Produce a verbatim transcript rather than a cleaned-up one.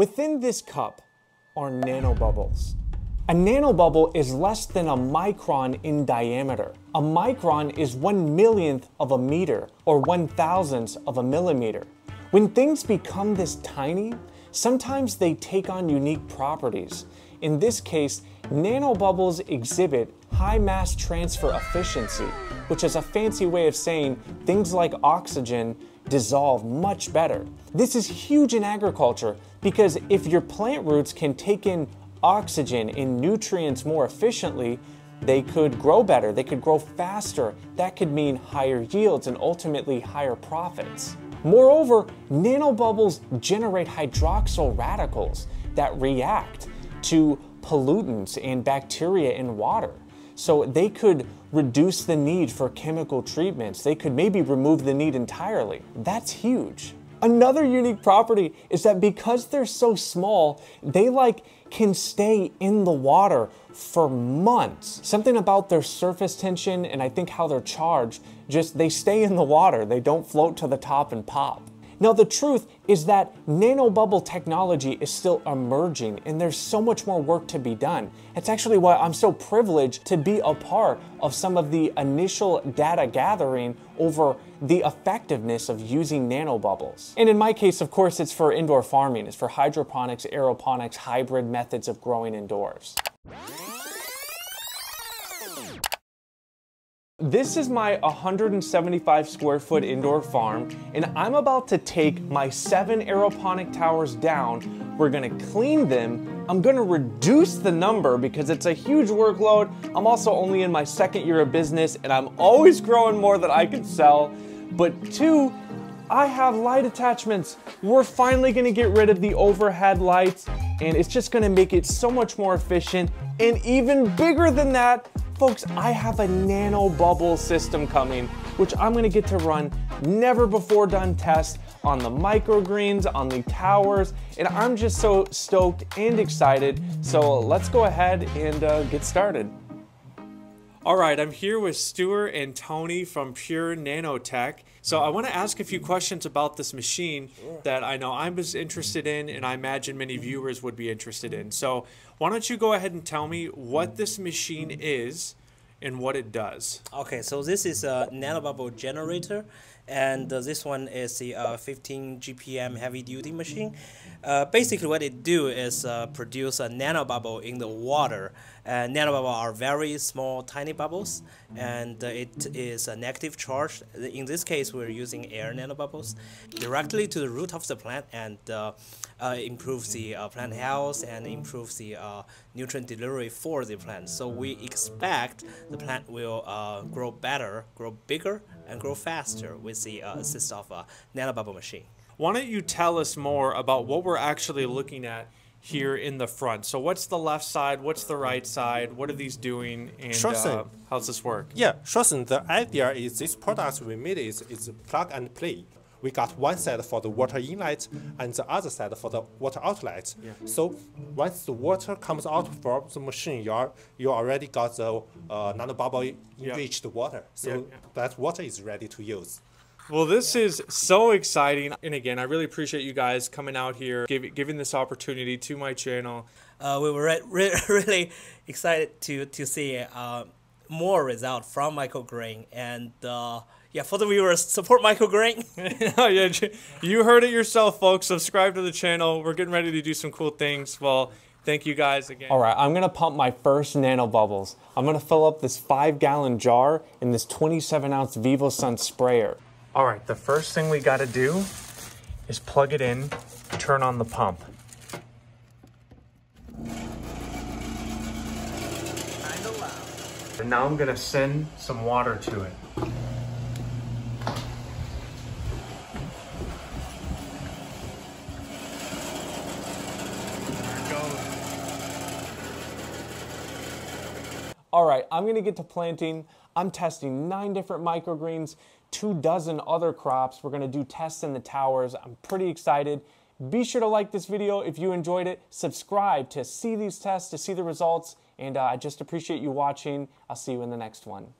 Within this cup are nanobubbles. A nanobubble is less than a micron in diameter. A micron is one millionth of a meter, or one thousandth of a millimeter. When things become this tiny, sometimes they take on unique properties. In this case, nanobubbles exhibit high mass transfer efficiency, which is a fancy way of saying things like oxygen dissolve much better. This is huge in agriculture because if your plant roots can take in oxygen and nutrients more efficiently, they could grow better, they could grow faster. That could mean higher yields and ultimately higher profits. Moreover, nanobubbles generate hydroxyl radicals that react to pollutants and bacteria in water. So they could reduce the need for chemical treatments. They could maybe remove the need entirely. That's huge. Another unique property is that because they're so small, they like can stay in the water for months. Something about their surface tension and I think how they're charged, just they stay in the water. They don't float to the top and pop. Now the truth is that nanobubble technology is still emerging and there's so much more work to be done. That's actually why I'm so privileged to be a part of some of the initial data gathering over the effectiveness of using nanobubbles. And in my case, of course, it's for indoor farming. It's for hydroponics, aeroponics, hybrid methods of growing indoors. This is my one hundred seventy-five square foot indoor farm, and I'm about to take my seven aeroponic towers down. We're gonna clean them. I'm gonna reduce the number because it's a huge workload. I'm also only in my second year of business and I'm always growing more than I can sell. But two, I have light attachments. We're finally gonna get rid of the overhead lights and it's just gonna make it so much more efficient. And even bigger than that, folks, I have a nanobubble system coming, which I'm gonna get to run never before done tests on the microgreens, on the towers, and I'm just so stoked and excited. So let's go ahead and uh, get started. All right, I'm here with Stuart and Tony from Pure Nanotech. So I wanna ask a few questions about this machine that I know I'm just interested in and I imagine many viewers would be interested in. So why don't you go ahead and tell me what this machine is and what it does? Okay, so this is a nanobubble generator, and uh, this one is the uh, fifteen G P M heavy-duty machine. Uh, basically, what it do is uh, produce a nanobubble in the water. Uh, nanobubbles are very small, tiny bubbles, and uh, it is a negative charge. In this case, we're using air nanobubbles directly to the root of the plant, and uh, uh, improves the uh, plant health and improves the uh, nutrient delivery for the plant. So we expect the plant will uh, grow better, grow bigger, and grow faster with the uh, assist of a nanobubble machine. Why don't you tell us more about what we're actually looking at here in the front? So what's the left side? What's the right side? What are these doing? And sure uh, how's this work? Yeah, sure thing. The idea is this product we made is, is plug and play. We got one side for the water inlet and the other side for the water outlet. Yeah. So once the water comes out from the machine, you are, you already got the uh, nanobubble enriched yeah. water. So yeah, yeah. that water is ready to use. Well, this is so exciting. And again, I really appreciate you guys coming out here, give, giving this opportunity to my channel. Uh, we were re re really excited to, to see uh, more result from Michael Green. And uh, yeah, for the viewers, support Michael Green. Yeah, you heard it yourself, folks. Subscribe to the channel. We're getting ready to do some cool things. Well, thank you guys again. All right, I'm gonna pump my first nanobubbles. I'm gonna fill up this five gallon jar in this twenty-seven ounce VivoSun sprayer. All right, the first thing we gotta do is plug it in, turn on the pump. Kinda loud. And now I'm gonna send some water to it. All right, I'm gonna get to planting. I'm testing nine different microgreens, two dozen other crops. We're gonna do tests in the towers. I'm pretty excited. Be sure to like this video if you enjoyed it. Subscribe to see these tests, to see the results. And uh, I just appreciate you watching. I'll see you in the next one.